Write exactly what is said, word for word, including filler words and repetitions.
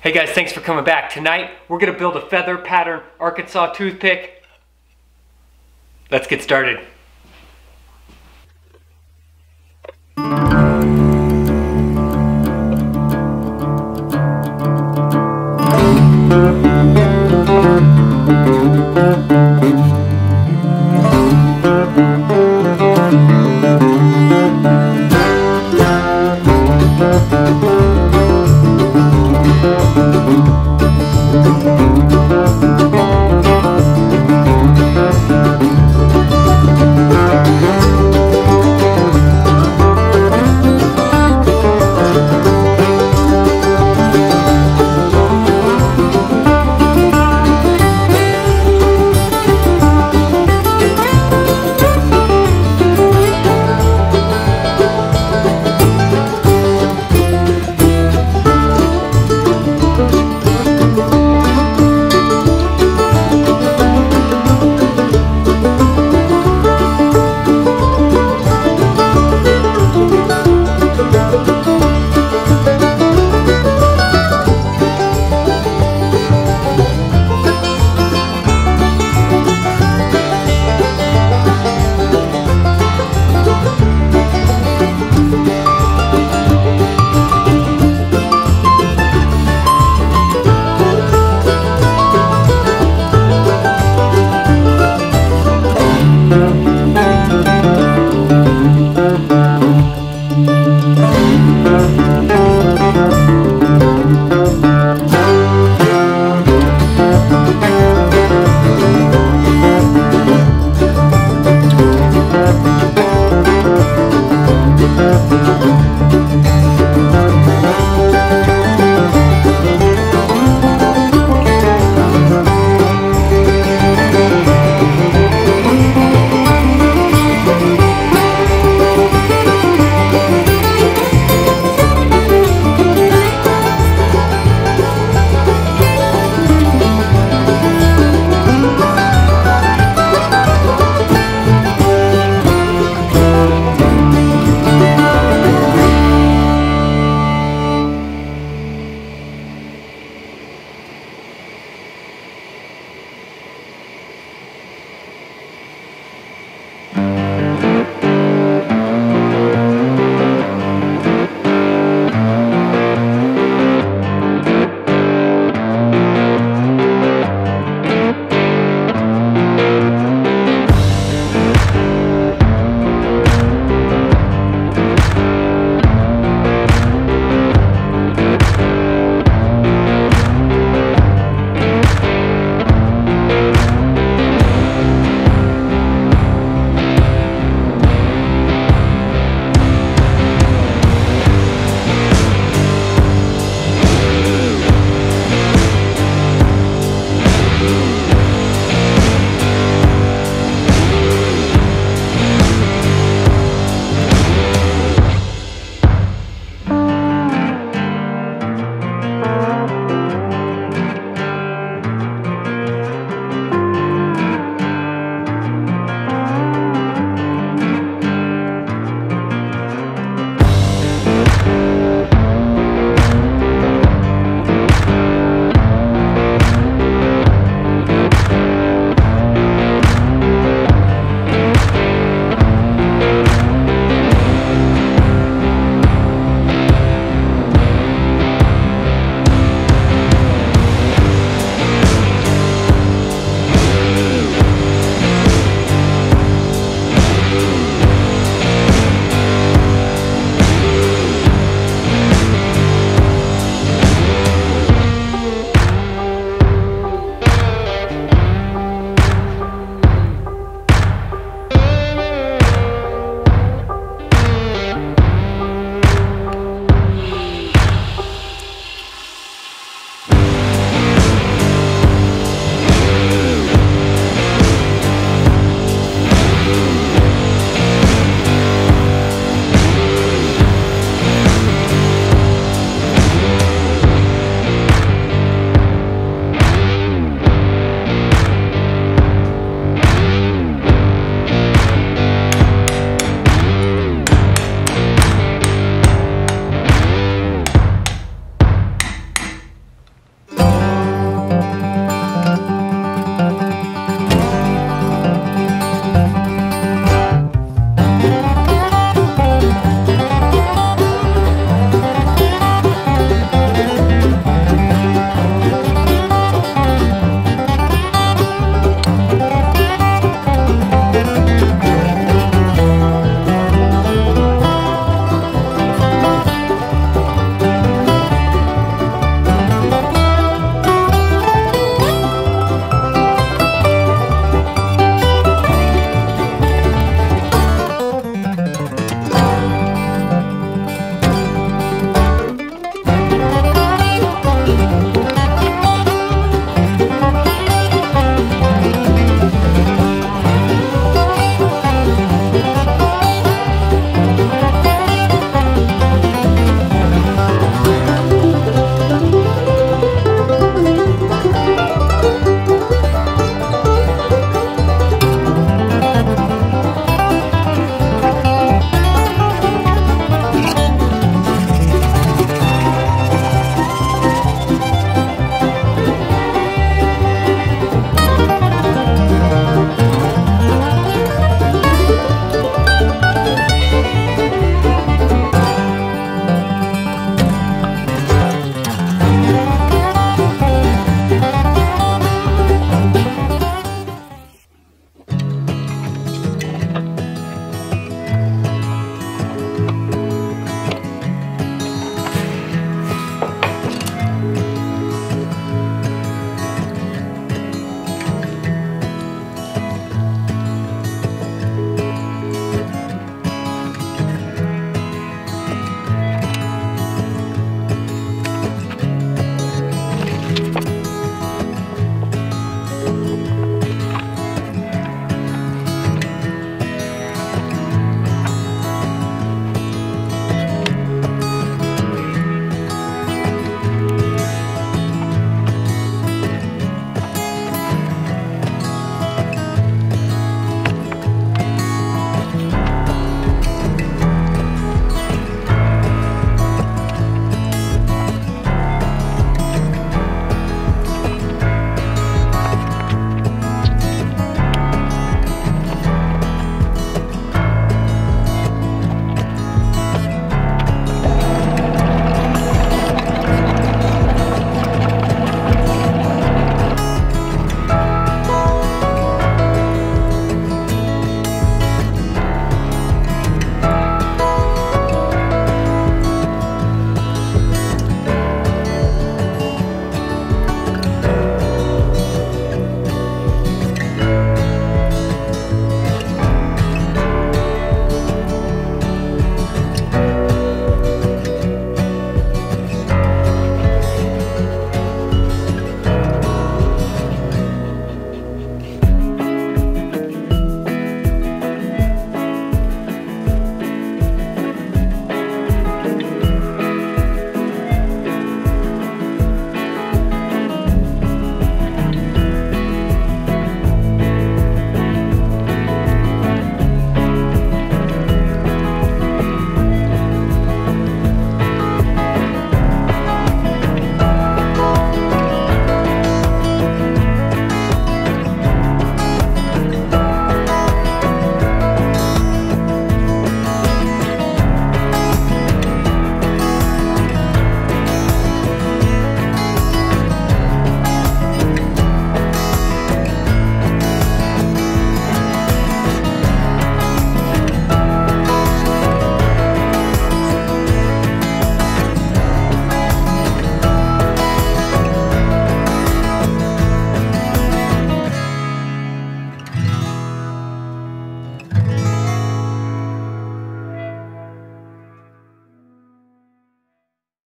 Hey guys, thanks for coming back. Tonight, we're gonna build a feather pattern Arkansas toothpick. Let's get started.